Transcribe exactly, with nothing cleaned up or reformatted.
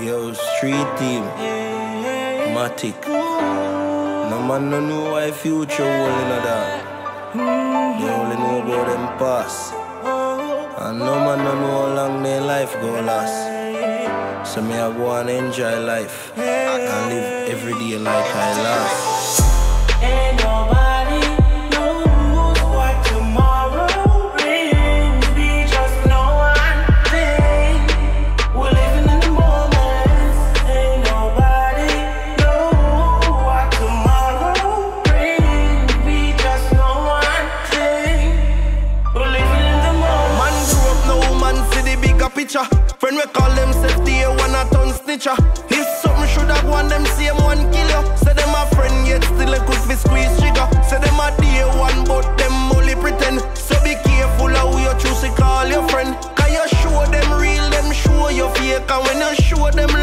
Yo, street team, Matic. No man no know why future holding a dog. They only know about them past. And no man no know how long their life gonna last. So me I go and enjoy life. I can live every day like I last. Ain't nobody no knows what tomorrow brings. We just know one thing, we're living in the moment. Ain't nobody knows what tomorrow brings. We just know one thing, we're living in the moment. Man grew up now, man see the bigger picture. Friend we call them safety, a one a ton snitcher. If something should have won them, same one kill you. Say them a friend yet still a good fist squeeze trigger. Say them a day one but them only pretend. So be careful how you choose to call your friend. Can you show them real, them show your fake. And when you show them